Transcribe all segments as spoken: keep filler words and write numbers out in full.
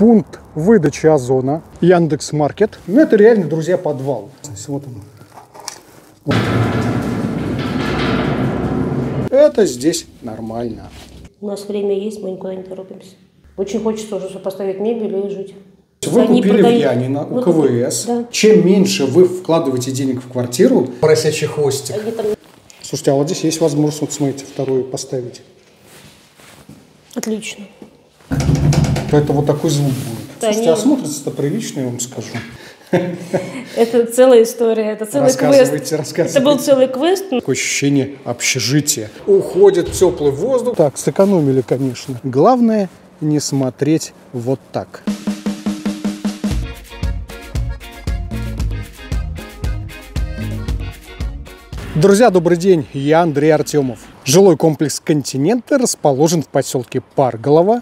пункт выдачи Озона, Яндекс.Маркет. Ну, это реально, друзья, подвал. Вот он. Вот. Это здесь нормально. У нас время есть, мы никуда не торопимся. Очень хочется уже поставить мебель и жить. Вы Они купили продают. в Янино, у Вы КВС. Да. Чем меньше вы вкладываете денег в квартиру, поросячий хвостик. Там... Слушайте, а вот здесь есть возможность, вот смотрите, вторую поставить. Отлично. То это вот такой звук будет. Да, Слушайте, а смотрится-то прилично, я вам скажу. Это целая история, это целый квест. Рассказывайте. Это был целый квест. Такое ощущение общежития. Уходит теплый воздух. Так, сэкономили, конечно. Главное не смотреть вот так. Друзья, добрый день, я Андрей Артемов. Жилой комплекс «Континенты» расположен в поселке Парголово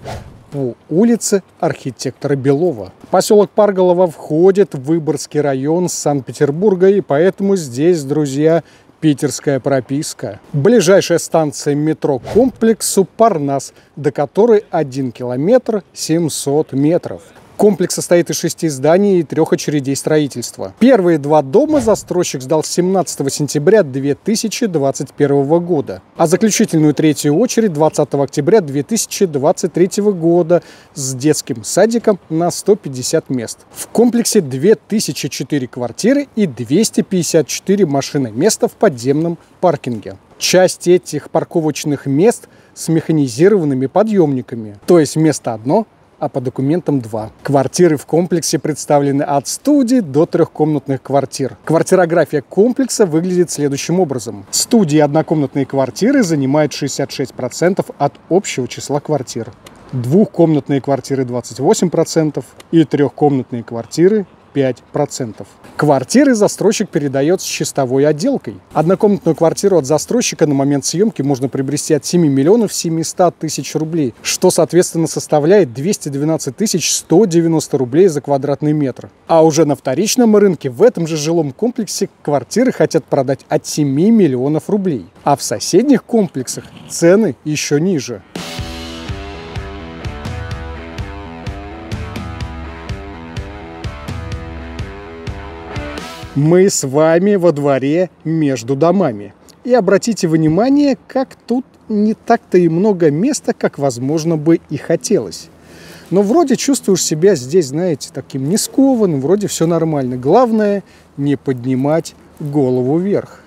по улице архитектора Белова. Поселок Парголово входит в Выборгский район Санкт-Петербурга, и поэтому здесь, друзья, питерская прописка. Ближайшая станция метро к комплексу «Парнас», до которой один километр семьсот метров. Комплекс состоит из шести зданий и трех очередей строительства. Первые два дома застройщик сдал семнадцатого сентября две тысячи двадцать первого года, а заключительную третью очередь двадцатого октября две тысячи двадцать третьего года с детским садиком на сто пятьдесят мест. В комплексе две тысячи четыре квартиры и двести пятьдесят четыре машиноместа в подземном паркинге. Часть этих парковочных мест с механизированными подъемниками, то есть место одно, а по документам два. Квартиры в комплексе представлены от студии до трехкомнатных квартир. Квартирография комплекса выглядит следующим образом. Студии однокомнатные квартиры занимают шестьдесят шесть процентов от общего числа квартир, двухкомнатные квартиры двадцать восемь процентов и трехкомнатные квартиры пять процентов. Квартиры застройщик передает с чистовой отделкой. Однокомнатную квартиру от застройщика на момент съемки можно приобрести от семи миллионов семисот тысяч рублей, что, соответственно, составляет двести двенадцать тысяч сто девяносто рублей за квадратный метр. А уже на вторичном рынке в этом же жилом комплексе квартиры хотят продать от семи миллионов рублей. А в соседних комплексах цены еще ниже. Мы с вами во дворе между домами. И обратите внимание, как тут не так-то и много места, как, возможно, бы и хотелось. Но вроде чувствуешь себя здесь, знаете, таким не скованным, вроде все нормально. Главное – не поднимать голову вверх.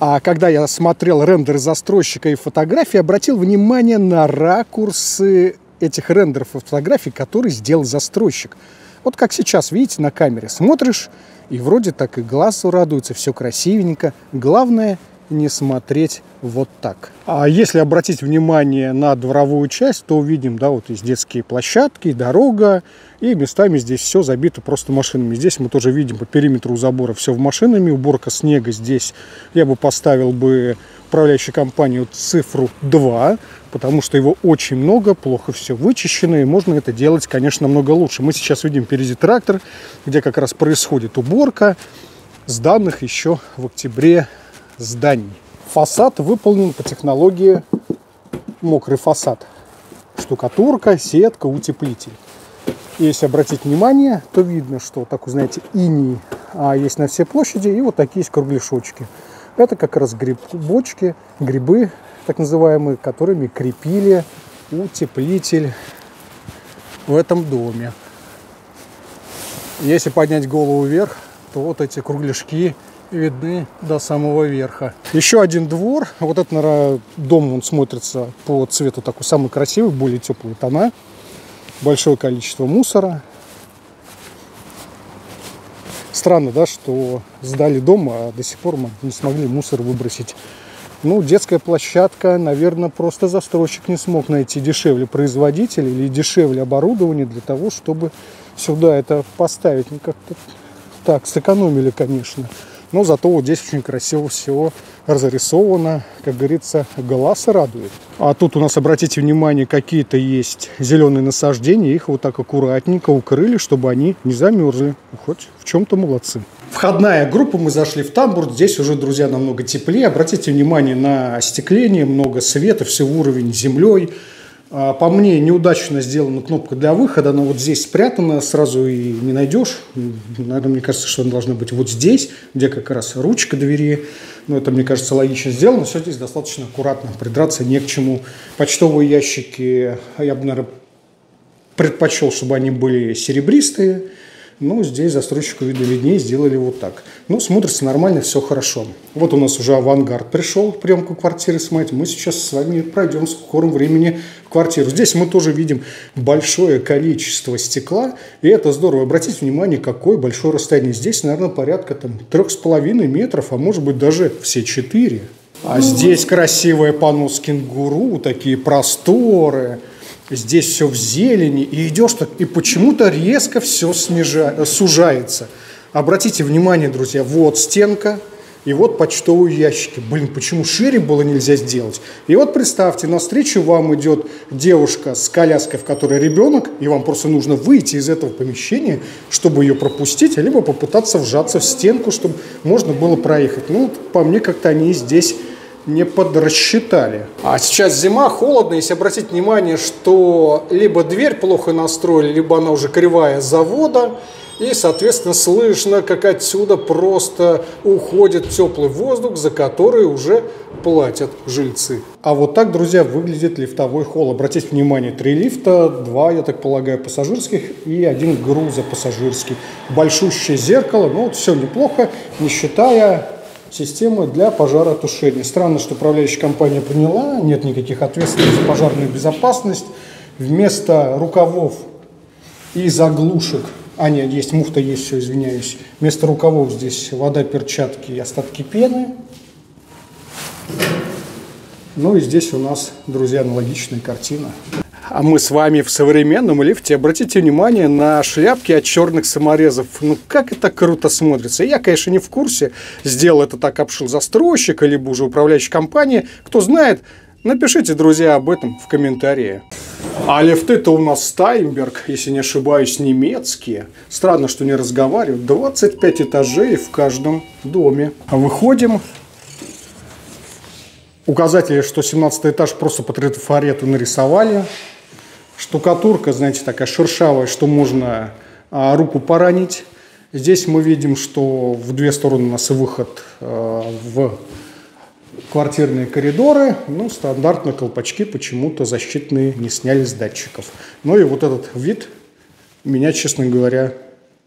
А когда я смотрел рендер застройщика и фотографии, обратил внимание на ракурсы этих рендеров и фотографий, которые сделал застройщик. Вот как сейчас, видите, на камере смотришь, и вроде так и глазу радуется, все красивенько. Главное не смотреть вот так. А если обратить внимание на дворовую часть, то увидим, да, вот есть детские площадки, дорога, и местами здесь все забито просто машинами. Здесь мы тоже видим по периметру забора все в машинами, уборка снега здесь. Я бы поставил бы управляющую компанию цифру два, потому что его очень много, плохо все вычищено, и можно это делать, конечно, намного лучше. Мы сейчас видим впереди трактор, где как раз происходит уборка с данных еще в октябре зданий. Фасад выполнен по технологии мокрый фасад. Штукатурка, сетка, утеплитель. Если обратить внимание, то видно, что так, знаете, иней а есть на всей площади, и вот такие есть кругляшочки. Это как раз грибочки, грибы, так называемые, которыми крепили утеплитель в этом доме. Если поднять голову вверх, то вот эти кругляшки видны до самого верха. Еще один двор. Вот этот, наверное, дом, он смотрится по цвету такой самый красивый, более теплые тона. Большое количество мусора. Странно, да, что сдали дом, а до сих пор мы не смогли мусор выбросить. Ну, детская площадка, наверное, просто застройщик не смог найти дешевле производителя или дешевле оборудование для того, чтобы сюда это поставить. Ну, как-то так, сэкономили, конечно. Но зато вот здесь очень красиво все разрисовано, как говорится, глаз радует. А тут у нас, обратите внимание, какие-то есть зеленые насаждения. Их вот так аккуратненько укрыли, чтобы они не замерзли. Хоть в чем-то молодцы. Входная группа, мы зашли в тамбур. Здесь уже, друзья, намного теплее. Обратите внимание на остекление, много света, все в уровень с землей. По мне, неудачно сделана кнопка для выхода, она вот здесь спрятана, сразу и не найдешь. Наверное, мне кажется, что она должна быть вот здесь, где как раз ручка двери. Но это, мне кажется, логично сделано. Все здесь достаточно аккуратно, придраться не к чему. Почтовые ящики, я бы, наверное, предпочел, чтобы они были серебристые. Но здесь застройщику виду виднее, сделали вот так. Но смотрится нормально, все хорошо. Вот у нас уже Авангард пришел в приемку квартиры снимать. Мы сейчас с вами пройдем в скором времени в квартиру. Здесь мы тоже видим большое количество стекла. И это здорово. Обратите внимание, какое большое расстояние. Здесь, наверное, порядка там три с половиной метров, а может быть даже все четыре. А здесь красивое панно с кенгуру, такие просторы. Здесь все в зелени, и идешь так, и почему-то резко все снижа... сужается. Обратите внимание, друзья, вот стенка, и вот почтовые ящики. Блин, почему шире было нельзя сделать? И вот представьте, навстречу вам идет девушка с коляской, в которой ребенок, и вам просто нужно выйти из этого помещения, чтобы ее пропустить, либо попытаться вжаться в стенку, чтобы можно было проехать. Ну, по мне, как-то они здесь... не подрасчитали. А сейчас зима, холодно. Если обратить внимание, что либо дверь плохо настроили, либо она уже кривая завода. И, соответственно, слышно, как отсюда просто уходит теплый воздух, за который уже платят жильцы. А вот так, друзья, выглядит лифтовой холл. Обратите внимание, три лифта, два, я так полагаю, пассажирских и один грузопассажирский. Большущее зеркало, ну вот все неплохо, не считая... система для пожаротушения. Странно, что управляющая компания поняла, нет никаких ответственностей за пожарную безопасность. Вместо рукавов и заглушек, а нет, есть муфта, есть все, извиняюсь. Вместо рукавов здесь вода, перчатки и остатки пены. Ну и здесь у нас, друзья, аналогичная картина. А мы с вами в современном лифте. Обратите внимание на шляпки от черных саморезов. Ну, как это круто смотрится. Я, конечно, не в курсе, сделал это так, обшил застройщик, либо уже управляющая компания. Кто знает, напишите, друзья, об этом в комментарии. А лифты-то у нас Стайнберг, если не ошибаюсь, немецкие. Странно, что не разговаривают. двадцать пять этажей в каждом доме. Выходим. Указатели, что семнадцатый этаж просто по трафарету нарисовали. Штукатурка, знаете, такая шершавая, что можно а, руку поранить. Здесь мы видим, что в две стороны у нас и выход а, в квартирные коридоры. Ну, стандартно колпачки почему-то защитные не сняли с датчиков. Ну и вот этот вид меня, честно говоря,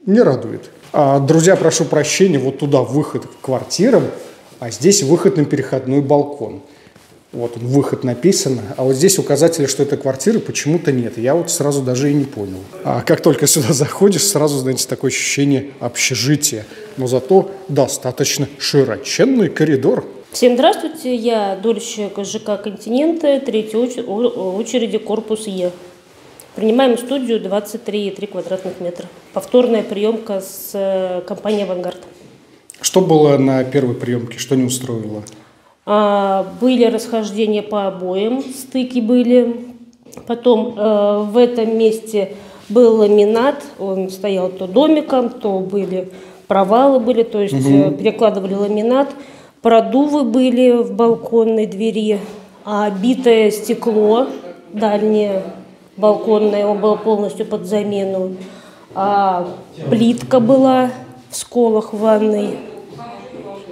не радует. А, друзья, прошу прощения, вот туда выход к квартирам, а здесь выход на переходной балкон. Вот он, выход написано, а вот здесь указатели, что это квартиры, почему-то нет. Я вот сразу даже и не понял. А как только сюда заходишь, сразу, знаете, такое ощущение общежития. Но зато достаточно широченный коридор. Всем здравствуйте, я дольщик ЖК «Континенты», третьей очереди, корпус Е. Принимаем студию двадцать три и три квадратных метра. Повторная приемка с компанией «Авангард». Что было на первой приемке, что не устроило? Были расхождения по обоям, стыки были. Потом э, в этом месте был ламинат, он стоял то домиком, то были провалы были, то есть угу. перекладывали ламинат. Продувы были в балконной двери, а битое стекло дальнее балконное, оно было полностью под замену. А плитка была в сколах в ванной.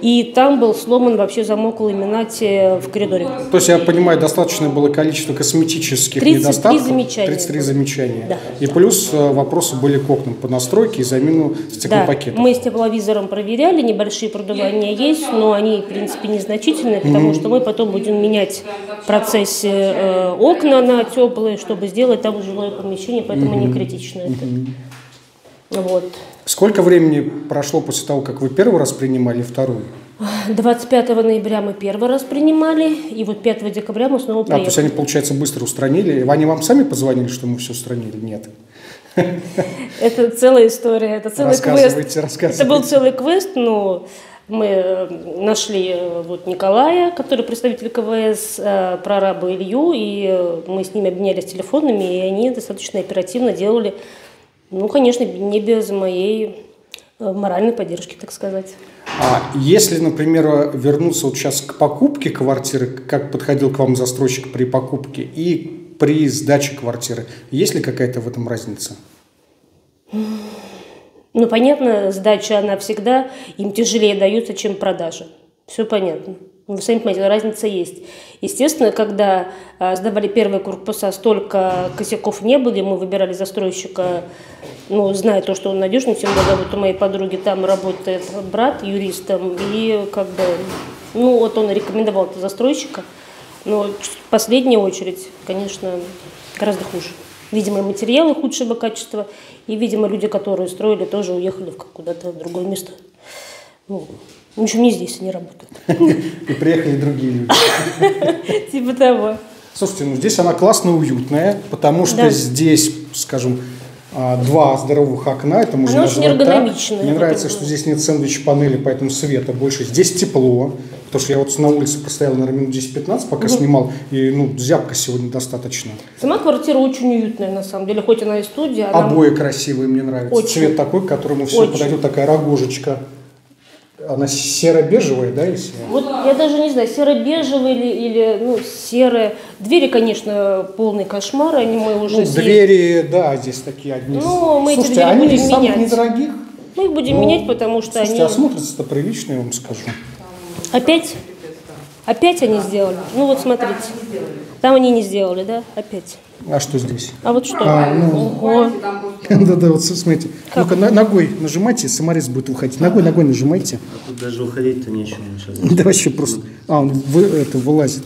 И там был сломан вообще замок в ламинате в коридоре. То есть, я понимаю, достаточно было количество косметических недостатков. Замечания. тридцать три замечания. Да. И плюс вопросы были к окнам по настройке и замену стеклопакетов. Да. Мы с тепловизором проверяли, небольшие продувания есть, но они, в принципе, незначительные, потому mm-hmm. что мы потом будем менять в процессе э, окна на теплые, чтобы сделать там жилое помещение, поэтому mm-hmm. не критично это. Mm-hmm. Вот. Сколько времени прошло после того, как вы первый раз принимали, вторую? двадцать пятого ноября мы первый раз принимали, и вот пятого декабря мы снова приехали. А, то есть они, получается, быстро устранили. Они вам сами позвонили, что мы все устранили? Нет. Это целая история, это целый квест. Рассказывайте. Это был целый квест, но мы нашли вот Николая, который представитель КВС, прораба Илью, и мы с ними обменялись телефонами, и они достаточно оперативно делали. Ну, конечно, не без моей моральной поддержки, так сказать. А если, например, вернуться вот сейчас к покупке квартиры, как подходил к вам застройщик при покупке, и при сдаче квартиры. Есть ли какая-то в этом разница? Ну, понятно, сдача, она всегда им тяжелее дается, чем продажа. Все понятно. Вы сами понимаете, разница есть. Естественно, когда сдавали первые корпуса, столько косяков не было, мы выбирали застройщика, ну, зная то, что он надежный, тем более, вот у моей подруги там работает брат юристом, и как бы, ну, вот он рекомендовал этого застройщика, но в последнюю очередь, конечно, гораздо хуже. Видимо, материалы худшего качества, и, видимо, люди, которые строили, тоже уехали куда-то в другое место. Ну, в общем, не здесь они работают. И приехали другие люди. Типа того. Слушайте, ну здесь она классно уютная, потому что здесь, скажем, два здоровых окна. Это можно назвать так. Мне нравится, что здесь нет сэндвич-панели, поэтому света больше. Здесь тепло, потому что я вот на улице простоял, наверное, минут десять-пятнадцать, пока снимал, и ну зябко сегодня достаточно. Сама квартира очень уютная, на самом деле, хоть она и студия. Обои красивые, мне нравятся. Цвет такой, которому все подойдет, такая рогожечка. Она серо-бежевая, да? Если... Вот я даже не знаю, серо-бежевая или, или ну, серая. Двери, конечно, полный кошмар, они мы уже... Ну, двери, здесь... да, здесь такие одни. Ну, мы слушайте, эти двери они будем менять. Недорогих. Мы их будем ну, менять, потому что слушайте, они... а смотрятся-то прилично, я вам скажу. Опять? Опять они сделали? Ну вот смотрите. Там они не сделали, да? Опять. А что здесь? А вот что? А, ну... Да-да, вот смотрите. Ну-ка, ногой нажимайте, саморез будет выходить. Ногой, ногой нажимайте. А тут даже уходить-то нечего сейчас. Да вообще просто... А, он это вылазит.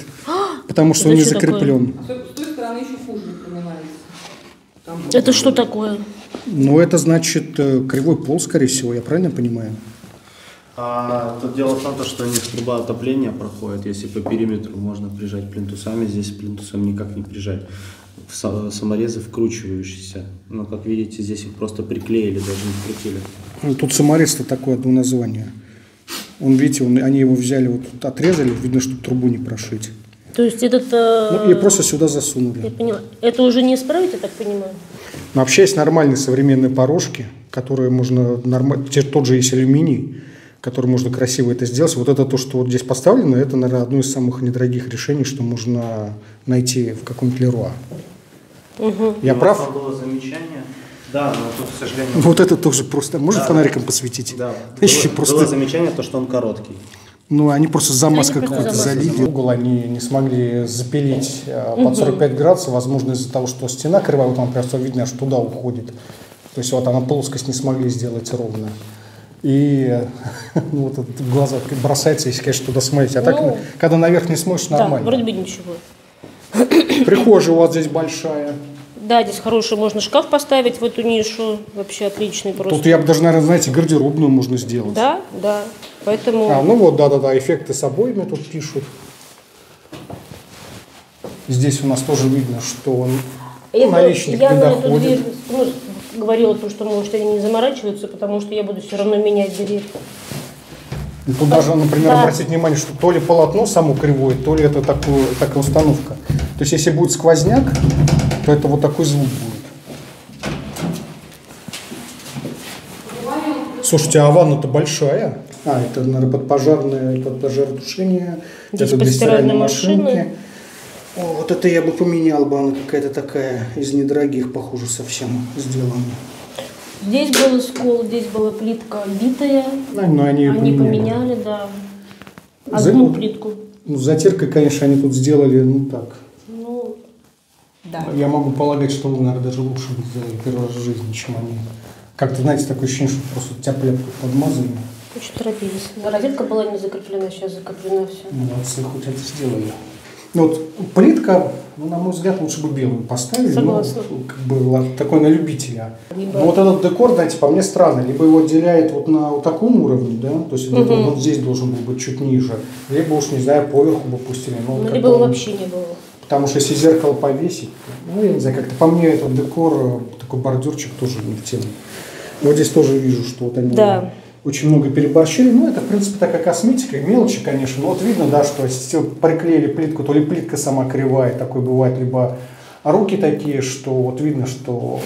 Потому что он не закреплен. С той стороны еще хуже напоминается. Это что такое? Ну, это значит кривой пол, скорее всего, я правильно понимаю? А, тут дело в том, что у них труба отопления проходит, если по периметру можно прижать плинтусами, здесь плинтусом никак не прижать. В саморезы вкручивающиеся, но как видите, здесь их просто приклеили, даже не вкрутили. Ну, тут саморез-то такое одно название. Он, видите, он, они его взяли, вот тут отрезали, видно, что трубу не прошить. То есть этот... Э... Ну, и просто сюда засунули. Я поняла. Это уже не исправить, я так понимаю? Но вообще есть нормальные современные порожки, которые можно... Норм... Тот же есть алюминий, который можно красиво это сделать. Вот это то, что вот здесь поставлено, это, наверное, одно из самых недорогих решений, что можно найти в каком-то Леруа. Угу. Я ну, прав? Было замечание. Да, но тут, к сожалению... Вот это тоже просто... Можно да, фонариком да. посветить? Да. Было, просто... было замечание, то, что он короткий. Ну, они просто замазкой какой-то залили. Угол они не смогли запилить угу. под сорок пять градусов, возможно, из-за того, что стена кривая, вот там просто видно, аж туда уходит. То есть вот она плоскость не смогли сделать ровно. И ну, вот это в глаза бросается, если, конечно, туда смотреть. А ну, так, когда наверх не смотришь, нормально. Да, вроде бы ничего. Прихожая у вас здесь большая. Да, здесь хороший, можно шкаф поставить в эту нишу. Вообще отличный просто. Тут я бы даже, наверное, знаете, гардеробную можно сделать. Да, да. Поэтому... А, ну вот, да-да-да, эффекты с обоями тут пишут. Здесь у нас тоже видно, что он ну, наличник я, не я доходит. Говорила, что, может, они не заморачиваются, потому что я буду все равно менять дверь. И тут даже, например, да. обратить внимание, что то ли полотно само кривое, то ли это такое, такая установка. То есть, если будет сквозняк, то это вот такой звук будет. Слушайте, а ванна-то большая. А, это, наверное, подпожарное, подпожаротушение. Здесь это для стиральной машинки. машины. О, вот это я бы поменял бы, она какая-то такая из недорогих, похоже, совсем сделана. Здесь был скол, здесь была плитка битая, да, но они, они поменяли, да, одну За... плитку. Ну, затиркой, конечно, они тут сделали, ну так. Ну, да. Я могу полагать, что вы, наверное, даже лучше бы сделали первый раз в жизни, чем они. Как-то, знаете, такое ощущение, что просто тебя пляпку подмазали. Очень торопились. Розетка была не закреплена, сейчас закреплена все. Молодцы, хоть это сделали. Ну, вот плитка, ну, на мой взгляд, лучше бы белую поставили, но как бы, такой на любителя. Но вот этот декор, знаете, по мне странно, либо его отделяет вот на вот таком уровне, да, то есть угу. он вот здесь должен был быть чуть ниже, либо уж, не знаю, поверху бы пустили. Ну, либо он... вообще не было. Потому что если зеркало повесить, ну, я не знаю, как-то по мне этот декор, такой бордюрчик тоже не в тему. Вот здесь тоже вижу, что вот они... Да. Очень много переборщили, ну это в принципе такая косметика, мелочи, конечно, но вот видно, да, что приклеили плитку, то ли плитка сама кривая, такое бывает, либо А руки такие, что вот видно, что угу.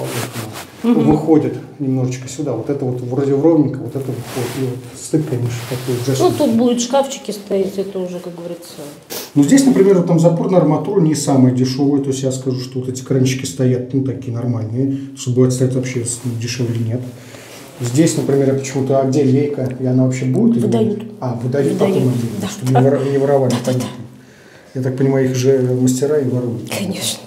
выходит немножечко сюда. Вот это вот вроде ровненько, вот это выходит. И вот стык, конечно, такой жест. Ну, тут будут шкафчики стоять, это уже, как говорится. Ну, здесь, например, там запор на арматуру не самый дешевый. То есть я скажу, что вот эти кранчики стоят, ну, такие нормальные. Бывает, стоят вообще дешевле нет. Здесь, например, почему-то, а где лейка? И она вообще будет? Выдают. Или... А, выдают, выдают. потом отдельно, да. чтобы не, вор... не воровали, да, понятно. Да. Я так понимаю, их же мастера и воруют. Конечно.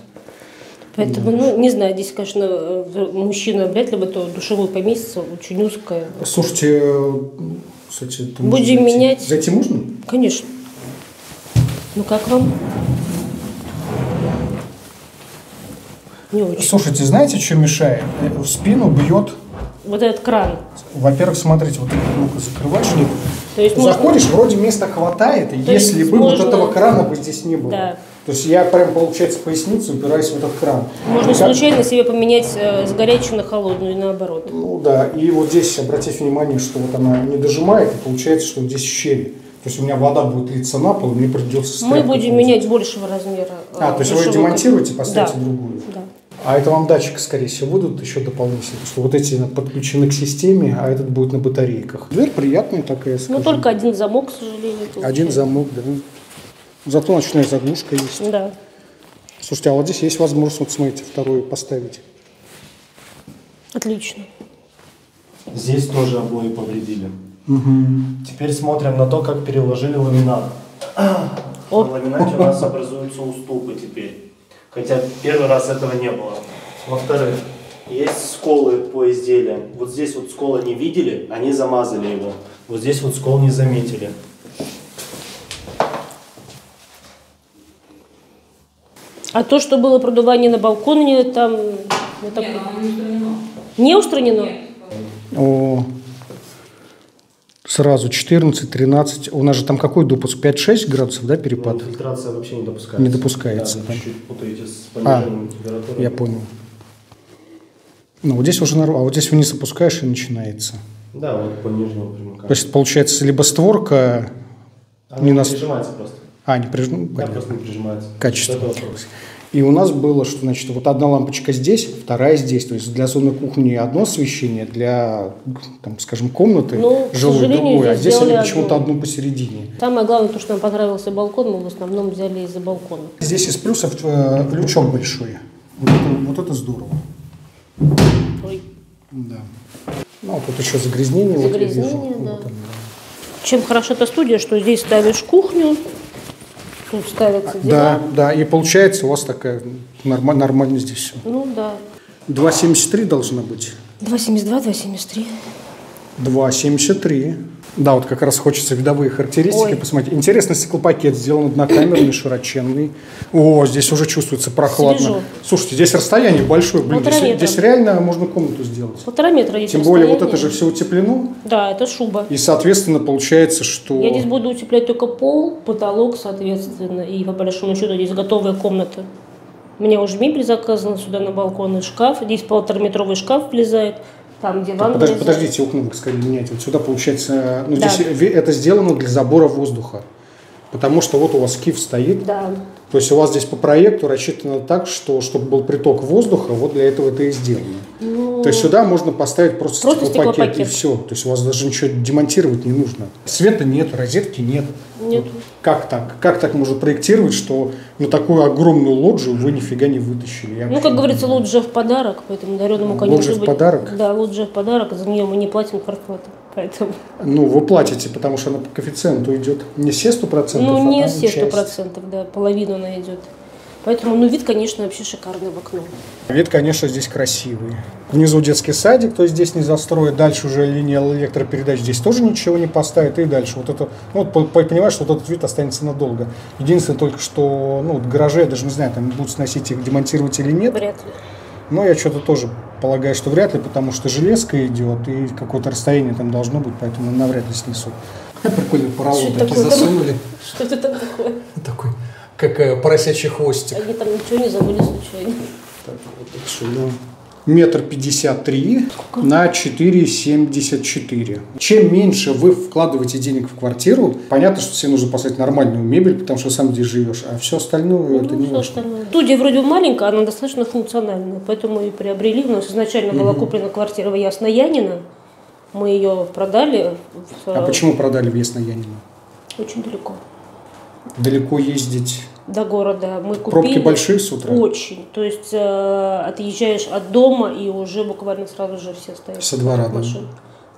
Поэтому, ну, не знаю, здесь, конечно, мужчина вряд ли бы то душевую поместится, очень узкая. Слушайте, кстати, это будем зайти. менять. Зайти можно? Конечно. Ну, как вам? Не очень. Слушайте, знаете, что мешает? В спину бьет... Вот этот кран. Во-первых, смотрите, вот ну-ка закрываешь, нет. То есть заходишь, можно... вроде места хватает, и если бы можно... вот этого крана бы здесь не было. Да. То есть я прям, получается, поясницу упираюсь в этот кран. Можно как... случайно себе поменять э, с горячую на холодную и наоборот. Ну да, и вот здесь обратите внимание, что вот она не дожимает, и получается, что здесь щели. То есть у меня вода будет литься на пол, и мне придется... Мы будем менять будет. большего размера. Э, а, то есть вы демонтируете, поставите да. другую? Да. А это вам датчик, скорее всего, будут еще дополнительно, что вот эти подключены к системе, а этот будет на батарейках. Дверь приятная такая, скажем. Но только один замок, к сожалению. Получается. Один замок, да. Зато ночная заглушка есть. Да. Слушайте, а вот здесь есть возможность, вот смотрите, вторую поставить. Отлично. Здесь тоже обои повредили. Угу. Теперь смотрим на то, как переложили ламинат. О. На ламинате у нас образуются уступы теперь. Хотя первый раз этого не было. Во-вторых, есть сколы по изделиям. Вот здесь вот скола не видели, они замазали его. Вот здесь вот скол не заметили. А то, что было продувание на балконе, там... Это... Нет, оно не устранено. Не устранено? Нет. О, сразу четырнадцать, тринадцать. У нас же там какой допуск? пять-шесть градусов, да, перепад? Ну, фильтрация вообще не допускается. Не допускается. Да, да. Чуть-чуть путаете с понижением а, температуры. Я понял. Ну, вот здесь уже нормально. А вот здесь вниз опускаешь и начинается. Да, вот по нижнему примыканию. То есть, получается, либо створка... Она не, не нас... прижимается просто. А, не прижимается? Да, просто не прижимается. Качество. И у нас было, что, значит, вот одна лампочка здесь, вторая здесь. То есть для зоны кухни одно освещение, для, там, скажем, комнаты ну, жилой другое. А здесь они почему-то одну посередине. Самое главное, то, что нам понравился балкон, мы в основном взяли из-за балкона. Здесь из плюсов э, лючок большой. Вот это, вот это здорово. Ой. Да. Ну, тут еще загрязнение. Загрязнение, вот да. Вот там, да. Чем хороша эта студия, что здесь ставишь кухню. Тут ставятся диван. Да, да, и получается у вас такая нормально, нормально здесь все. Ну да. два семьдесят три должна быть. два семьдесят два, два семьдесят три. два семьдесят три. Да, вот как раз хочется видовые характеристики Ой. посмотреть. Интересный стеклопакет, сделан однокамерный, широченный. О, здесь уже чувствуется прохладно. Слежу. Слушайте, здесь расстояние большое. Блин, здесь, здесь реально можно комнату сделать. Полтора метра есть. Тем более вот это же все утеплено. Да, это шуба. И, соответственно, получается, что... Я здесь буду утеплять только пол, потолок, соответственно. И, по большому счету, здесь готовая комната. У меня уже мебель заказана сюда на балкон и шкаф. Здесь полутораметровый шкаф влезает. Там диван. Подож, подождите, окна надо скорее менять. Вот сюда получается, ну да. здесь это сделано для забора воздуха, потому что вот у вас киф стоит. Да. То есть у вас здесь по проекту рассчитано так, что чтобы был приток воздуха, вот для этого это и сделано. Ну, то есть сюда можно поставить просто, просто стеклопакет, стеклопакет и все. То есть у вас даже ничего демонтировать не нужно. Света нет, розетки нет. Нет. Вот как так? Как так можно проектировать, что на такую огромную лоджию вы нифига не вытащили? Я ну, как говорится, лоджия в подарок, поэтому дареному коню. Лоджия в подарок? Да, лоджия в подарок, за нее мы не платим квартплату. Поэтому. Ну, вы платите, потому что она по коэффициенту идет не все сто процентов, ну, а не все сто процентов, часть. Да, половину она идет. Поэтому, ну, вид, конечно, вообще шикарный в окно. Вид, конечно, здесь красивый. Внизу детский садик, то есть здесь не застроят. Дальше уже линия электропередач здесь тоже ничего не поставит. И дальше вот это, ну, понимаешь, что вот этот вид останется надолго. Единственное только, что, ну, вот гаражи, я даже не знаю, там будут сносить их, демонтировать или нет. Вряд ли. Но я что-то тоже полагаю, что вряд ли, потому что железка идет, и какое-то расстояние там должно быть, поэтому навряд ли снесут. Прикольно, поролон такие засунули. Что это там такое? Такой, как поросячий хвостик. Они там ничего не забыли случайно. Так, вот так сюда. метр пятьдесят три на четыре семьдесят четыре. Чем меньше вы вкладываете денег в квартиру, понятно, что себе нужно поставить нормальную мебель, потому что сам здесь живешь, а все остальное ну, это не важно. Студия вроде маленькая, она достаточно функциональная, поэтому и приобрели. У нас изначально угу. была куплена квартира в Ясно.Янино, мы ее продали. В... А почему продали в Ясно.Янино? Очень далеко. Далеко ездить. До города мы купили. Пробки большие с утра? Очень. То есть э, отъезжаешь от дома и уже буквально сразу же все стоят. Со двора, да.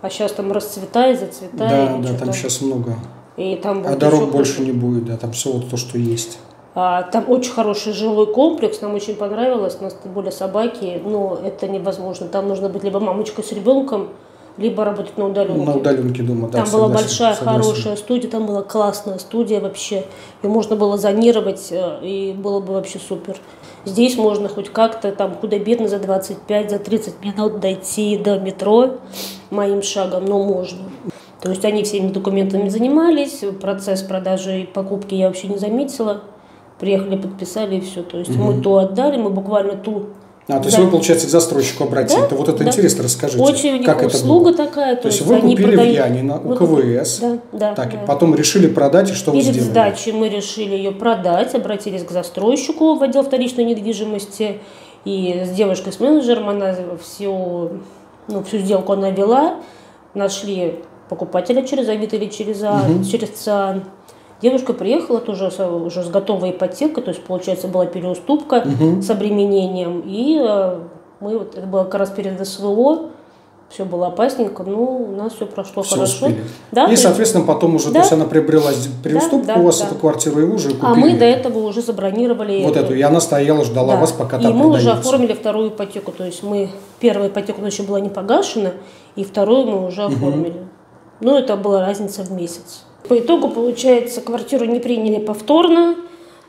А сейчас там расцветает, зацветает. Да, да, там сейчас много. И там а дорог больше не будет, да, там все вот то, что есть. А, там очень хороший жилой комплекс, нам очень понравилось, у нас тем более собаки, но это невозможно. Там нужно быть либо мамочкой с ребенком, либо работать на удаленке. На удаленке дома, да. Там была большая, хорошая студия, там была классная студия вообще. Ее можно было зонировать, и было бы вообще супер. Здесь можно хоть как-то там худо-бедно за двадцать пять, за тридцать минут дойти до метро моим шагом, но можно. То есть они всеми документами занимались, процесс продажи и покупки я вообще не заметила. Приехали, подписали и все. То есть угу. мы ту отдали, мы буквально ту... А, то да. есть вы, получается, к застройщику обратились. Да? Вот это да. интересно, расскажите. Очень у них как услуга это такая. То, то есть вы купили продают... в Янино, у КВС, да, да, так, да. потом решили продать, и что Перед вы сделали? Перед сдачей мы решили ее продать, обратились к застройщику в отдел вторичной недвижимости. И с девушкой, с менеджером, она всю, ну, всю сделку она вела. Нашли покупателя через Авито или через, угу. через ЦИАН. Девушка приехала тоже уже с готовой ипотекой, то есть, получается, была переуступка угу. с обременением. И мы, вот, это было как раз перед СВО, все было опасненько, но у нас все прошло все хорошо. Да, и, при... соответственно, потом уже, да? то есть, она приобрела переуступку, да, да, у вас да. эту квартиру и уже купили. А мы до этого уже забронировали. Вот эту, и она стояла, ждала да. вас, пока там продается. И мы уже оформили вторую ипотеку, то есть, мы первая ипотека еще была не погашена, и вторую мы уже угу. оформили. Ну, это была разница в месяц. По итогу, получается, квартиру не приняли повторно,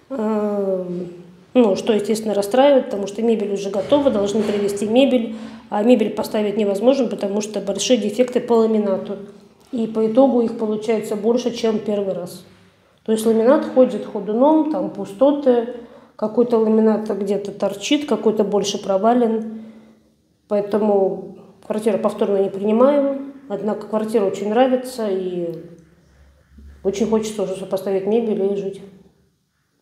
ну, что, естественно, расстраивает, потому что мебель уже готова, должны привезти мебель, а мебель поставить невозможно, потому что большие дефекты по ламинату. И по итогу их получается больше, чем первый раз. То есть ламинат ходит ходуном, там пустоты, какой-то ламинат где-то торчит, какой-то больше провален. Поэтому квартиру повторно не принимаем, однако квартира очень нравится и... Очень хочется уже поставить мебель и жить.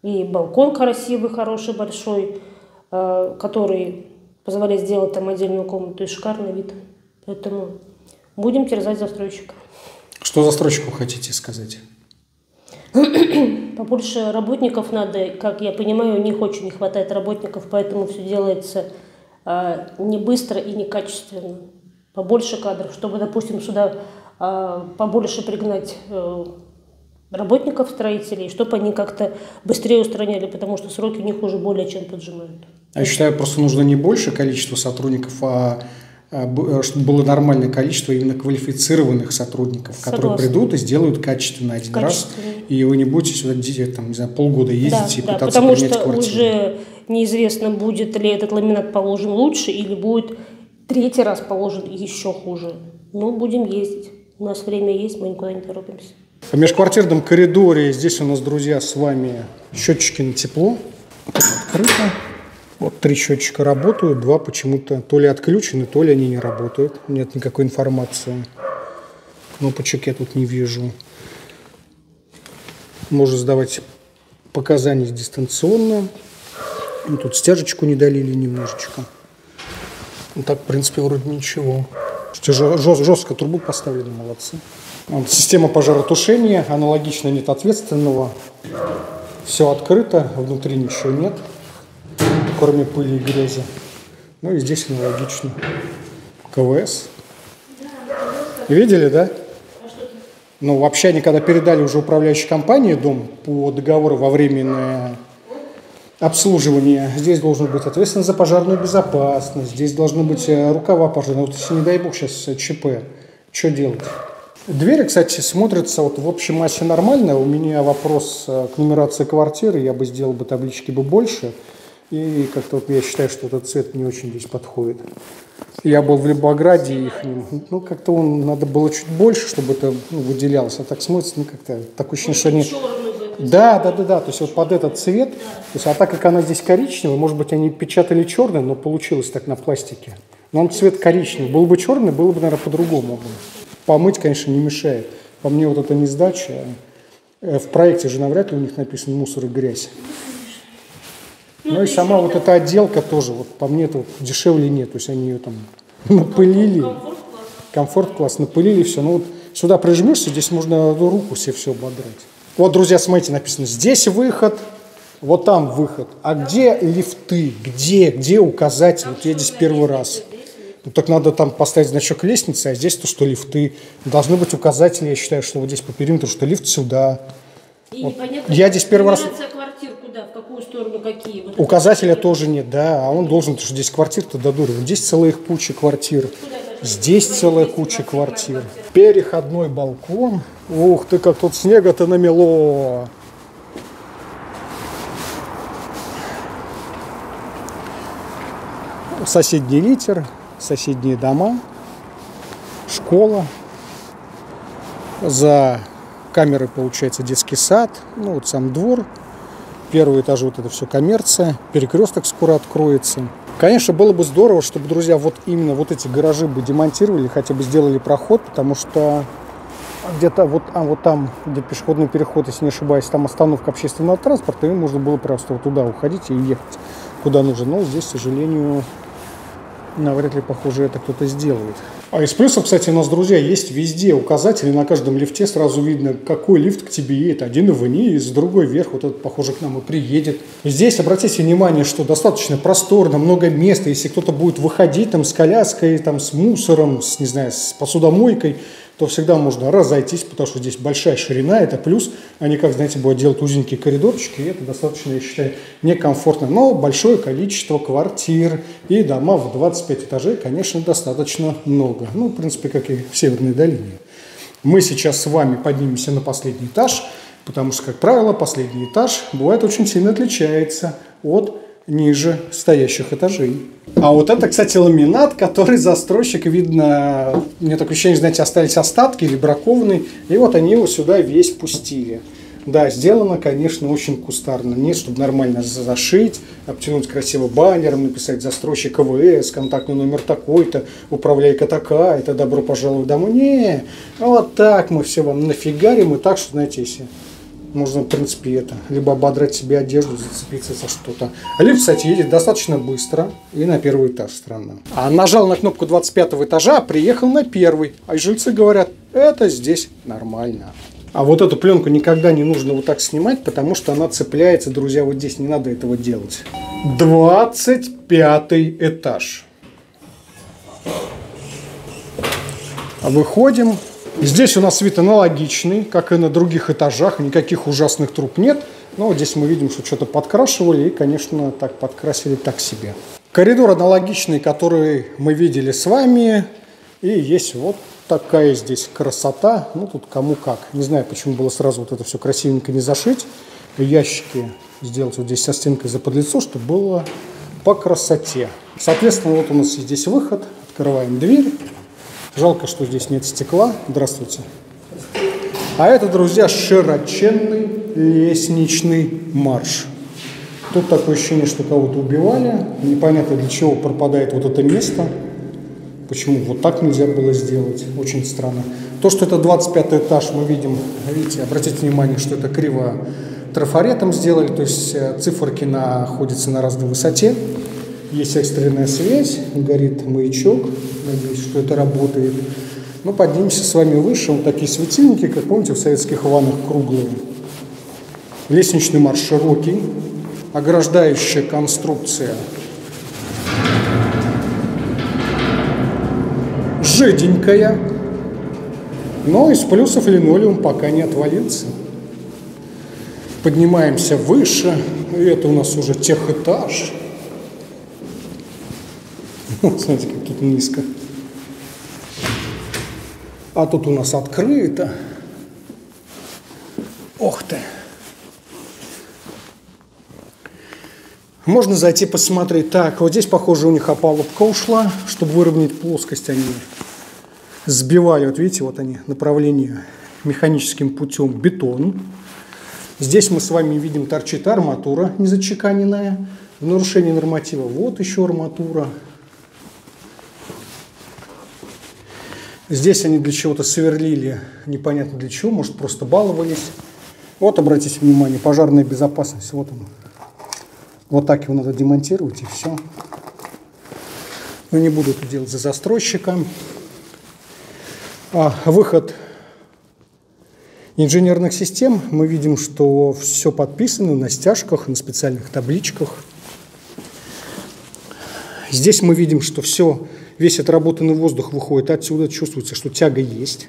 И балкон красивый, хороший, большой, который позволяет сделать там отдельную комнату и шикарный вид. Поэтому будем терзать застройщика. Что застройщику хотите сказать? Побольше работников надо. Как я понимаю, у них очень не хватает работников, поэтому все делается не быстро и некачественно. Побольше кадров, чтобы, допустим, сюда побольше пригнать... работников, строителей, чтобы они как-то быстрее устраняли, потому что сроки у них уже более чем поджимают. Я считаю, просто нужно не большее количество сотрудников, а, а чтобы было нормальное количество именно квалифицированных сотрудников, Согласна. которые придут и сделают качественно один раз, и вы не будете сюда там, не знаю, полгода ездить да, и да, пытаться принять квартиру. Потому что уже неизвестно, будет ли этот ламинат положен лучше или будет третий раз положен еще хуже. Но будем ездить. У нас время есть, мы никуда не торопимся. В межквартирном коридоре здесь у нас, друзья, с вами счетчики на тепло. Открыто. Вот три счетчика работают, два почему-то то ли отключены, то ли они не работают. Нет никакой информации. Кнопочек я тут не вижу. Можно сдавать показания дистанционно. Тут стяжечку не долили немножечко. Ну, так, в принципе, вроде ничего. Жестко трубу поставили, молодцы. Система пожаротушения, аналогично, нет ответственного. Все открыто, внутри ничего нет, кроме пыли и грязи. Ну и здесь аналогично. КВС. Видели, да? Ну, вообще они когда передали уже управляющей компании дом по договору во временное обслуживание, здесь должен быть ответственность за пожарную безопасность, здесь должны быть рукава пожарные. Вот если, не дай бог, сейчас ЧП, что делать? Двери, кстати, смотрятся вот в общей массе нормально. У меня вопрос к нумерации квартиры. Я бы сделал бы таблички бы больше. И как-то вот я считаю, что этот цвет не очень здесь подходит. Я был в Любограде, и их, ну, как-то он надо было чуть больше, чтобы это ну, выделялось. А так смотрится, ну, как-то такое ощущение, что они Да, да, да, да. То есть вот под этот цвет. Да. То есть, а так как она здесь коричневая, может быть, они печатали черный, но получилось так на пластике. Но он цвет коричневый. Был бы черный, было бы, наверное, по-другому. Помыть, конечно, не мешает. По мне, вот это не сдача. В проекте же навряд ли у них написано «мусор и грязь». Ну, ну и сама вот там... эта отделка тоже, вот по мне, это вот дешевле нет. То есть они ее там напылили. Комфорт-класс. Напылили все. Ну вот сюда прижмешься, здесь можно руку себе все ободрать. Вот, друзья, смотрите, написано: здесь выход, вот там выход. А да. Где лифты? Где? Где указатель? Вот я здесь первый раз. Ну, так надо там поставить значок лестницы, а здесь то, что лифты. Должны быть указатели, я считаю, что вот здесь по периметру, что лифт сюда. И вот. Непонятно, я здесь первый раз... квартир куда, в какую сторону, какие. Вот указателя это... тоже нет, да, а он должен, потому что здесь квартир-то до дури. Вот здесь целая их куча квартир. Здесь целая куча квартир. Переходной балкон. Ух ты, как тут снега-то намело. Соседний литер, соседние дома, школа. За камерой, получается, детский сад. Ну, вот сам двор. Первые этажи, вот это все коммерция. Перекресток скоро откроется. Конечно, было бы здорово, чтобы, друзья, вот именно вот эти гаражи бы демонтировали, хотя бы сделали проход, потому что где-то вот, а, вот там, где пешеходный переход, если не ошибаюсь, там остановка общественного транспорта, и можно было просто вот туда уходить и ехать, куда нужно. Но здесь, к сожалению, навряд ли, похоже, это кто-то сделает. А из плюсов, кстати, у нас, друзья, есть везде указатели, на каждом лифте сразу видно, какой лифт к тебе едет. Один вниз, другой вверх, вот этот, похоже, к нам и приедет. Здесь обратите внимание, что достаточно просторно, много места. Если кто-то будет выходить там с коляской, там с мусором, с, не знаю, с посудомойкой, то всегда можно разойтись, потому что здесь большая ширина, это плюс. Они, как, знаете, будут делать узенькие коридорчики, и это достаточно, я считаю, некомфортно. Но большое количество квартир и дома в двадцать пять этажей, конечно, достаточно много. Ну, в принципе, как и в Северной долине. Мы сейчас с вами поднимемся на последний этаж, потому что, как правило, последний этаж бывает очень сильно отличается от ниже стоящих этажей. А вот это, кстати, ламинат, который застройщик, видно, мне такое ощущение, знаете, остались остатки или бракованные, и вот они его сюда весь пустили. Да, сделано, конечно, очень кустарно. Нет, чтобы нормально зашить, обтянуть красиво баннером, написать «застройщик КВС», «контактный номер такой-то», «управляйка такая-то», «добро пожаловать домой». Не, вот так мы все вам нафигарим, и так, что, знаете, если... можно, в принципе, это, либо ободрать себе одежду, зацепиться за что-то. Лифт, кстати, едет достаточно быстро и на первый этаж, странно. А нажал на кнопку двадцать пятого этажа, приехал на первый, а жильцы говорят, это здесь нормально. А вот эту пленку никогда не нужно вот так снимать, потому что она цепляется, друзья, вот здесь не надо этого делать. двадцать пятый этаж. Выходим. Здесь у нас вид аналогичный, как и на других этажах, никаких ужасных труб нет. Но здесь мы видим, что что-то подкрашивали и, конечно, так подкрасили так себе. Коридор аналогичный, который мы видели с вами. И есть вот такая здесь красота. Ну, тут кому как. Не знаю, почему было сразу вот это все красивенько не зашить. Ящики сделать вот здесь со стенкой за подлицо, чтобы было по красоте. Соответственно, вот у нас здесь выход. Открываем дверь. Жалко, что здесь нет стекла. Здравствуйте. А это, друзья, широченный лестничный марш. Тут такое ощущение, что кого-то убивали. Непонятно, для чего пропадает вот это место. Почему вот так нельзя было сделать. Очень странно. То, что это двадцать пятый этаж, мы видим. Видите, обратите внимание, что это криво трафаретом сделали. То есть циферки находятся на разной высоте. Есть экстренная связь, горит маячок, надеюсь, что это работает. Но поднимемся с вами выше, вот такие светильники, как помните, в советских ваннах круглые. Лестничный марш широкий, ограждающая конструкция жиденькая, но из плюсов линолеум пока не отвалился. Поднимаемся выше, и это у нас уже техэтаж. Смотрите, как тут низко. А тут у нас открыто. Ох ты. Можно зайти посмотреть. Так, вот здесь, похоже, у них опалубка ушла. Чтобы выровнять плоскость, они сбивали. Вот видите, вот они, направление механическим путем бетон. Здесь мы с вами видим, торчит арматура незачеканенная, в нарушении норматива. Вот еще арматура. Здесь они для чего-то сверлили, непонятно для чего, может, просто баловались. Вот, обратите внимание, пожарная безопасность, вот он. Вот так его надо демонтировать, и все. Но не буду это делать за застройщика. А, выход инженерных систем. Мы видим, что все подписано на стяжках, на специальных табличках. Здесь мы видим, что все, весь отработанный воздух выходит отсюда. Чувствуется, что тяга есть.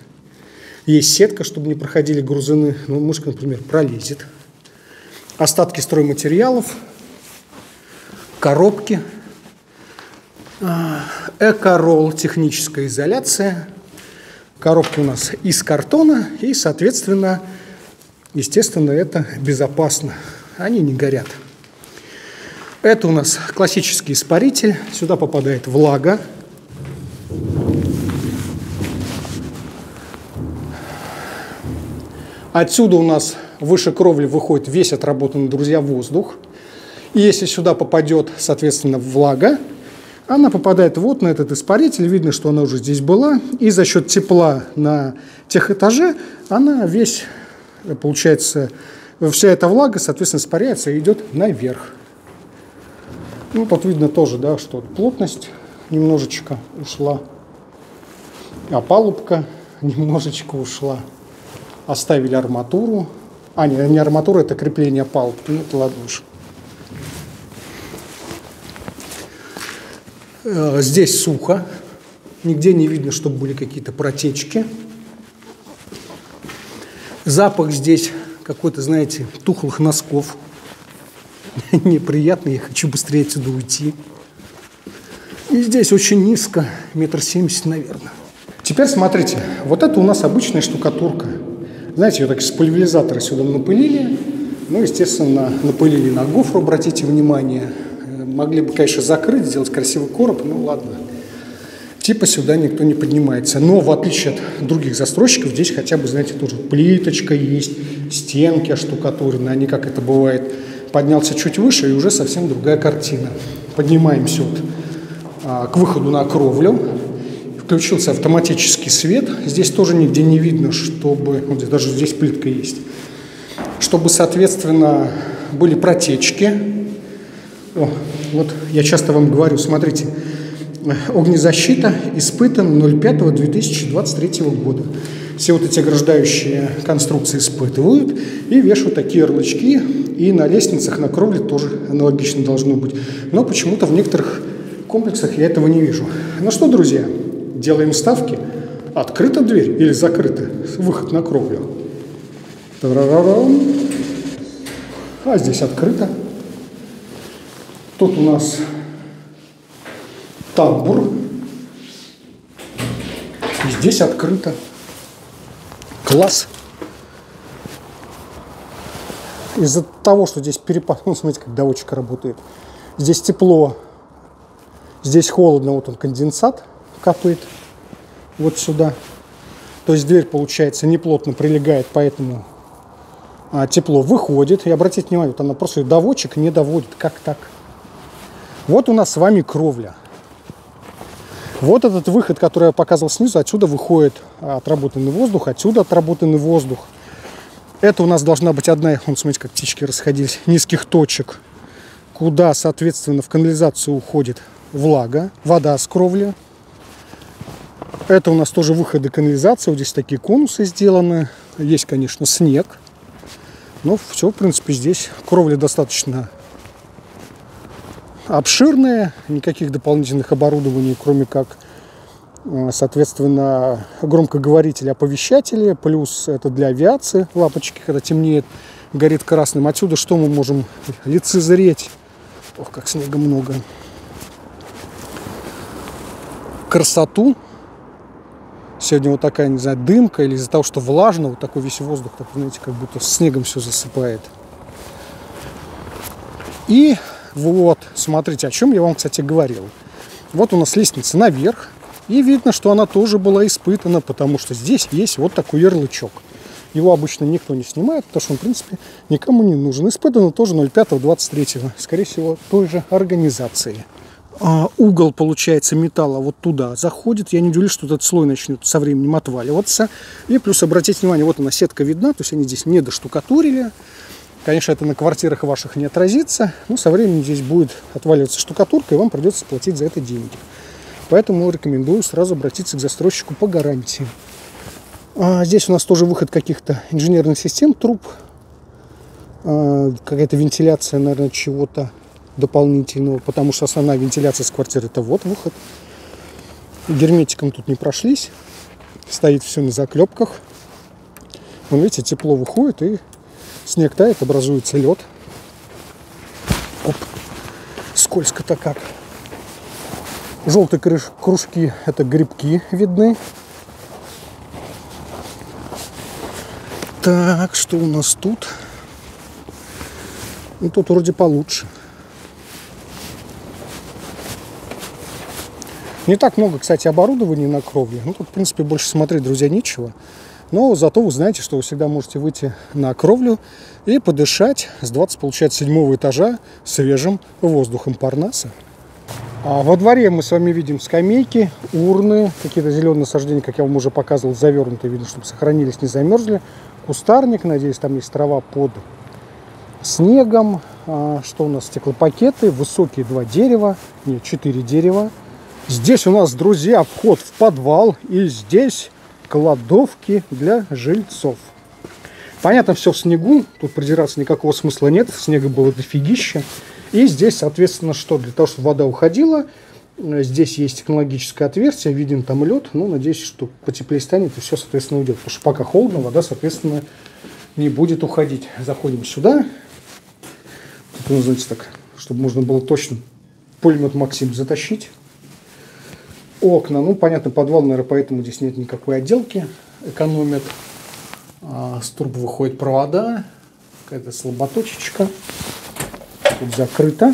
Есть сетка, чтобы не проходили грузины. Ну, мышка, например, пролезет. Остатки стройматериалов. Коробки. Эко-ролл, техническая изоляция. Коробка у нас из картона. И, соответственно, естественно, это безопасно. Они не горят. Это у нас классический испаритель. Сюда попадает влага. Отсюда у нас выше кровли выходит весь отработанный, друзья, воздух. И если сюда попадет, соответственно, влага, она попадает вот на этот испаритель. Видно, что она уже здесь была. И за счет тепла на тех этаже она весь, получается, вся эта влага, соответственно, испаряется и идет наверх. Ну, тут видно тоже, да, что плотность немножечко ушла. Опалубка немножечко ушла. Оставили арматуру. А, не, не арматура, это крепление палубки. Ну, это ладно уж. Здесь сухо. Нигде не видно, чтобы были какие-то протечки. Запах здесь какой-то, знаете, тухлых носков. Неприятно, я хочу быстрее отсюда уйти. И здесь очень низко, метр семьдесят, наверное. Теперь смотрите, вот это у нас обычная штукатурка. Знаете, ее так из пульверизатора сюда напылили. Ну, естественно, напылили на гофру, обратите внимание. Могли бы, конечно, закрыть, сделать красивый короб, ну ладно. Типа сюда никто не поднимается. Но в отличие от других застройщиков, здесь хотя бы, знаете, тоже плиточка есть, стенки оштукатурены, они, как это бывает, поднялся чуть выше, и уже совсем другая картина. Поднимаемся вот, а, к выходу на кровлю. Включился автоматический свет. Здесь тоже нигде не видно, чтобы... Вот здесь, даже здесь плитка есть. Чтобы, соответственно, были протечки. О, вот я часто вам говорю, смотрите. Огнезащита испытан ноль пятого две тысячи двадцать третьего года. Все вот эти ограждающие конструкции испытывают и вешают такие ярлычки. И на лестницах, на кровле тоже аналогично должно быть. Но почему-то в некоторых комплексах я этого не вижу. Ну что, друзья, делаем ставки. Открыта дверь или закрыта? Выход на кровлю. Тарарарам. А здесь открыто. Тут у нас... тамбур. И здесь открыто. Класс. Из-за того, что здесь перепад... Ну, смотрите, как доводчик работает. Здесь тепло, здесь холодно. Вот он, конденсат капает вот сюда. То есть дверь, получается, неплотно прилегает, поэтому тепло выходит. И обратите внимание, вот она просто доводчик не доводит. Как так? Вот у нас с вами кровля. Вот этот выход, который я показывал снизу, отсюда выходит отработанный воздух, отсюда отработанный воздух. Это у нас должна быть одна, вон, смотрите, как птички расходились, низких точек, куда, соответственно, в канализацию уходит влага, вода с кровли. Это у нас тоже выходы канализации, вот здесь такие конусы сделаны, есть, конечно, снег, но все, в принципе, здесь кровля достаточно... обширные, никаких дополнительных оборудований, кроме как, соответственно, громкоговорители, оповещатели, плюс это для авиации, лампочки, когда темнеет, горит красным. Отсюда что мы можем лицезреть? Ох, как снега много. Красоту. Сегодня вот такая, не знаю, дымка, или из-за того, что влажно, вот такой весь воздух, так, знаете, как будто снегом все засыпает. И... вот, смотрите, о чем я вам, кстати, говорил. Вот у нас лестница наверх. И видно, что она тоже была испытана, потому что здесь есть вот такой ярлычок. его обычно никто не снимает, потому что он, в принципе, никому не нужен. Испытано тоже ноль пятого двадцать третьего, скорее всего, той же организации. А угол, получается, металла вот туда заходит. Я не удивлюсь, что этот слой начнет со временем отваливаться. И плюс, обратите внимание, вот она, сетка видна, то есть они здесь не доштукатурили. Конечно, это на квартирах ваших не отразится, но со временем здесь будет отваливаться штукатурка, и вам придется платить за это деньги. Поэтому рекомендую сразу обратиться к застройщику по гарантии. А здесь у нас тоже выход каких-то инженерных систем, труб, а какая-то вентиляция, наверное, чего-то дополнительного, потому что основная вентиляция с квартиры — это вот выход. Герметиком тут не прошлись, стоит все на заклепках. Вон, видите, тепло выходит, и снег тает, образуется лед. Оп, скользко-то как. Желтые кружки — это грибки видны. Так, что у нас тут? Ну, тут вроде получше. Не так много, кстати, оборудования на кровле. Ну, тут, в принципе, больше смотреть, друзья, нечего. Но зато вы знаете, что вы всегда можете выйти на кровлю и подышать с двадцать, получается, седьмого этажа свежим воздухом Парнаса. А во дворе мы с вами видим скамейки, урны, какие-то зеленые насаждения, как я вам уже показывал, завернутые, видно, чтобы сохранились, не замерзли. Кустарник, надеюсь, там есть трава под снегом. А что у нас? Стеклопакеты, высокие два дерева, нет, четыре дерева. Здесь у нас, друзья, вход в подвал, и здесь кладовки для жильцов. Понятно, все в снегу, тут придираться никакого смысла нет, снега было дофигища. И здесь, соответственно, что? Для того, чтобы вода уходила, здесь есть технологическое отверстие, виден там лед, но надеюсь, что потеплее станет и все, соответственно, уйдет. Потому что пока холодно, вода, соответственно, не будет уходить. Заходим сюда. Тут у нас, знаете, так, чтобы можно было точно пулемет Максим затащить. Окна, ну, понятно, подвал, наверное, поэтому здесь нет никакой отделки, экономят. А, с труб выходят провода, какая-то слаботочечка, тут закрыто.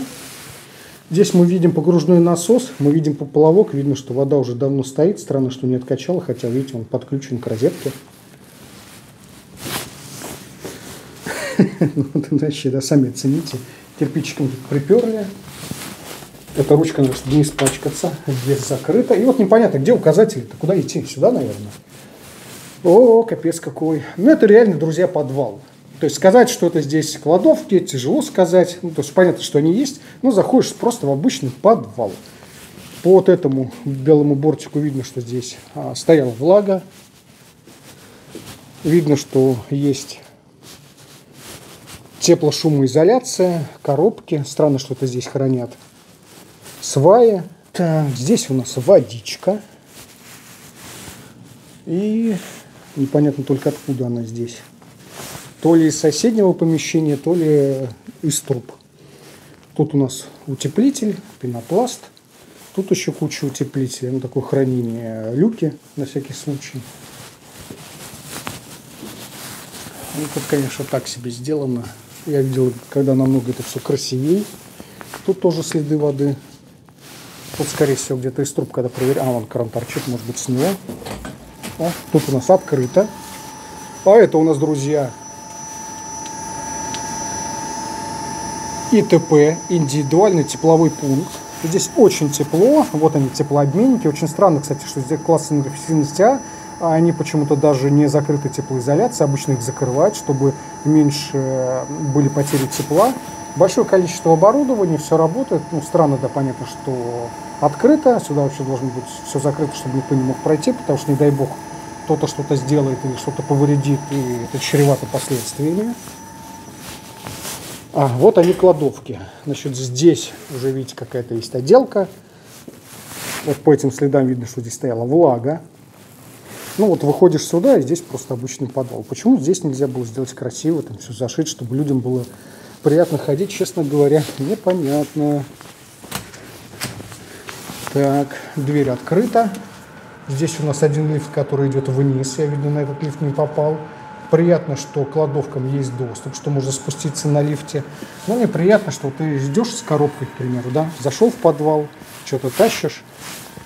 Здесь мы видим погружной насос, мы видим поплавок, видно, что вода уже давно стоит, странно, что не откачала, хотя, видите, он подключен к розетке. Вот иначе, да, сами оцените, кирпичиком тут приперли. Эта ручка, может, не испачкаться. Здесь закрыто. И вот непонятно, где указатели-то, куда идти? Сюда, наверное. О, капец какой. Ну, это реально, друзья, подвал. То есть сказать, что это здесь кладовки, тяжело сказать. Ну, то есть понятно, что они есть. Но заходишь просто в обычный подвал. По вот этому белому бортику видно, что здесь а, стояла влага. Видно, что есть теплошумоизоляция, коробки. Странно, что это здесь хранят. Сваи. Так, здесь у нас водичка. И непонятно только, откуда она здесь. То ли из соседнего помещения, то ли из труб. Тут у нас утеплитель, пенопласт. Тут еще куча утеплителей. Ну, такое хранение, люки на всякий случай. Ну, тут, конечно, так себе сделано. Я видел, когда намного это все красивее. Тут тоже следы воды. Тут, скорее всего, где-то из труб, когда проверяю. А, вон кран торчит, может быть, с него. О, тут у нас открыто. А это у нас, друзья, ИТП, индивидуальный тепловой пункт. Здесь очень тепло. Вот они, теплообменники. Очень странно, кстати, что здесь класс энергоэффективности А. Они почему-то даже не закрыты теплоизоляцией. Обычно их закрывают, чтобы меньше были потери тепла. Большое количество оборудования, все работает. Ну, странно, да, понятно, что открыто. Сюда вообще должно быть все закрыто, чтобы никто не мог пройти, потому что, не дай бог, кто-то что-то сделает или что-то повредит, и это чревато последствиями. А, вот они, кладовки. Значит, здесь уже, видите, какая-то есть отделка. Вот по этим следам видно, что здесь стояла влага. Ну вот выходишь сюда, и здесь просто обычный подвал. Почему здесь нельзя было сделать красиво, там все зашить, чтобы людям было приятно ходить, честно говоря, непонятно. Так, дверь открыта. Здесь у нас один лифт, который идет вниз. Я, видно, на этот лифт не попал. Приятно, что к кладовкам есть доступ, что можно спуститься на лифте. Но неприятно, что ты идешь с коробкой, к примеру, да, зашел в подвал, что-то тащишь,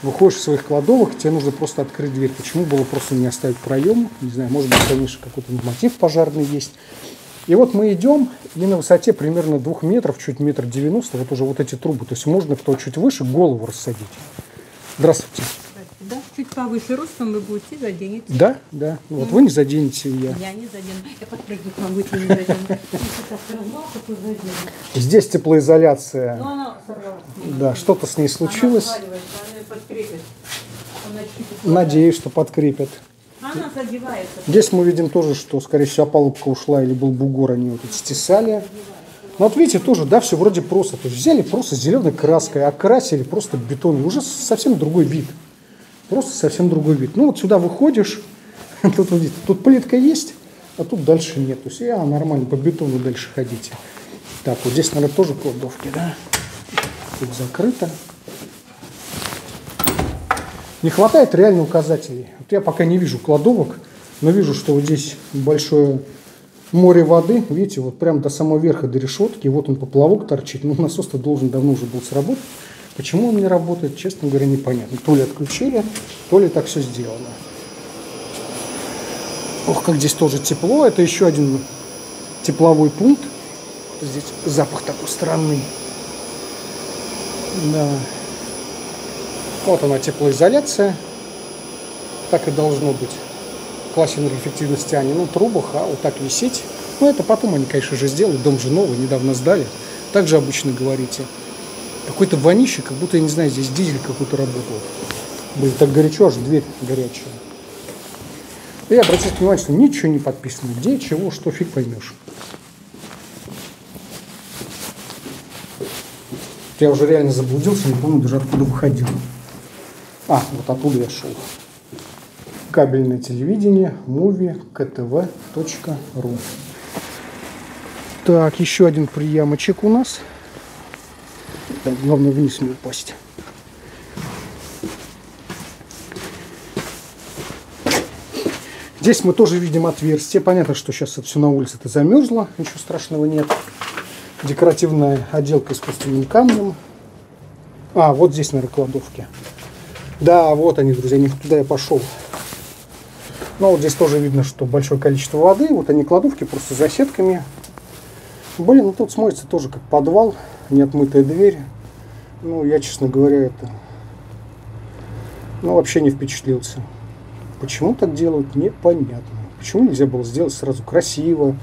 выходишь из своих кладовок, тебе нужно просто открыть дверь. Почему было просто не оставить проем? Не знаю, может быть, конечно, какой-то норматив пожарный есть. И вот мы идем, и на высоте примерно двух метров, чуть метр девяносто, вот уже вот эти трубы. То есть можно, кто чуть выше, голову рассадить. Здравствуйте. Да, чуть повыше ростом вы будете, заденете. Да, да. Вот mm. вы не заденете, и я. Я не задену. Я подпрыгну к вам, вы не заденете. Здесь теплоизоляция. Но она сорвалась. Да, что-то с ней случилось. Она сваливается, она подкрепит. Надеюсь, что подкрепит. Она задевается. Здесь мы видим тоже, что, скорее всего, опалубка ушла или был бугор, они вот стесали. Но вот видите, тоже, да, все вроде просто. То есть взяли просто зеленой краской, окрасили просто бетон. Уже совсем другой вид. Просто совсем другой вид. Ну вот сюда выходишь, тут, видите, тут плитка есть, а тут дальше нет. То есть я нормально по бетону дальше ходите. Так, вот здесь, наверное, тоже кладовки, да? Тут закрыто. Не хватает реально указателей. Вот я пока не вижу кладовок, но вижу, что вот здесь большое море воды. Видите, вот прям до самого верха, до решетки. Вот он поплавок торчит. Ну, насос-то должен давно уже был сработать. Почему он не работает, честно говоря, непонятно. То ли отключили, то ли так все сделано. Ох, как здесь тоже тепло. Это еще один тепловой пункт. Здесь запах такой странный. Да. Вот она, теплоизоляция. Так и должно быть. Класс энергоэффективности, а не на трубах, а вот так висеть. Ну, это потом они, конечно же, сделают. Дом же новый, недавно сдали. Так же обычно говорите. Какой-то вонище, как будто, я не знаю, здесь дизель какой-то работал. Блин, так горячо, аж дверь горячая. И обратите внимание, что ничего не подписано. Где, чего, что, фиг поймешь. Я уже реально заблудился, не помню даже откуда выходил. А, вот оттуда я шел. Кабельное телевидение, муви ктв точка ру. Так, еще один приемочек у нас. Да, главное, вниз не упасть. Здесь мы тоже видим отверстие. Понятно, что сейчас это все на улице-то замерзло. Ничего страшного нет. Декоративная отделка искусственным камнем. А, вот здесь, наверное, кладовки. Да, вот они, друзья. Не туда я пошел. Но вот здесь тоже видно, что большое количество воды. Вот они, кладовки, просто за сетками. Блин, ну тут смотрится тоже как подвал. Неотмытая дверь. Ну, я, честно говоря, это... Ну, вообще не впечатлился. Почему так делают, непонятно. Почему нельзя было сделать сразу красиво,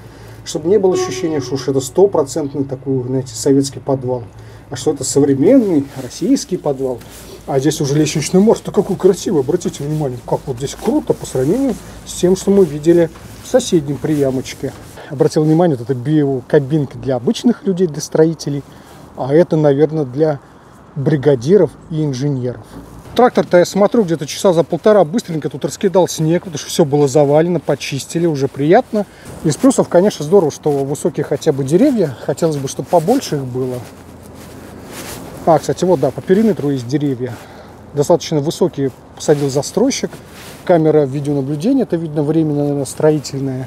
чтобы не было ощущения, что уж это стопроцентный такой, знаете, советский подвал, а что это современный российский подвал. А здесь уже лестничный мост. Да какой красивый, обратите внимание, как вот здесь круто по сравнению с тем, что мы видели в соседнем приямочке. Обратил внимание, вот это биокабинка для обычных людей, для строителей. А это, наверное, для бригадиров и инженеров. Трактор-то я смотрю, где-то часа за полтора быстренько тут раскидал снег, потому что все было завалено, почистили, уже приятно. Из плюсов, конечно, здорово, что высокие хотя бы деревья. Хотелось бы, чтобы побольше их было. А, кстати, вот, да, по периметру есть деревья. Достаточно высокие посадил застройщик. Камера видеонаблюдения, это видно временно, наверное, строительная.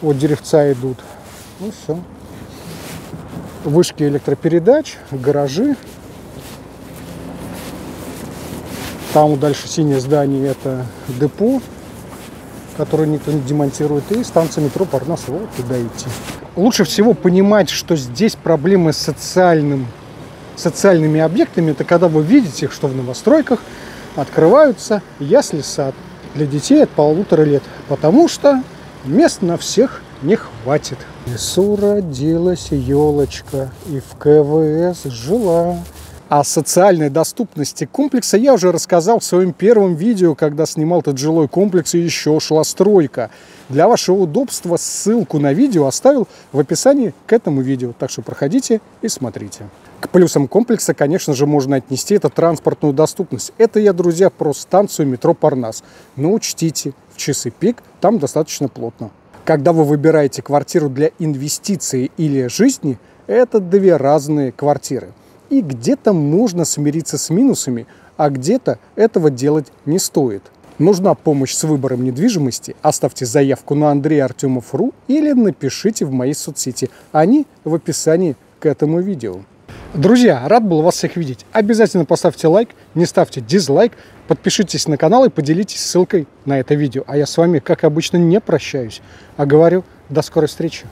Вот деревца идут. Ну, все. Вышки электропередач, гаражи. Там дальше синее здание, это депо, которое никто не демонтирует. И станция метро Парнас, вот туда идти. Лучше всего понимать, что здесь проблемы с социальным, социальными объектами. Это когда вы видите, что в новостройках открываются ясли-сад для детей от полутора лет. Потому что мест на всех не хватит. В лесу родилась елочка и в КВС жила. О социальной доступности комплекса я уже рассказал в своем первом видео, когда снимал этот жилой комплекс и еще шла стройка. Для вашего удобства ссылку на видео оставил в описании к этому видео. Так что проходите и смотрите. К плюсам комплекса, конечно же, можно отнести это транспортную доступность. Это я, друзья, про станцию метро Парнас. Но учтите, в часы пик там достаточно плотно. Когда вы выбираете квартиру для инвестиции или жизни, это две разные квартиры. И где-то можно смириться с минусами, а где-то этого делать не стоит. Нужна помощь с выбором недвижимости? Оставьте заявку на Андрей Артемов точка ру или напишите в моей соцсети. Они в описании к этому видео. Друзья, рад был вас всех видеть. Обязательно поставьте лайк, не ставьте дизлайк, подпишитесь на канал и поделитесь ссылкой на это видео. А я с вами, как обычно, не прощаюсь, а говорю, до скорой встречи.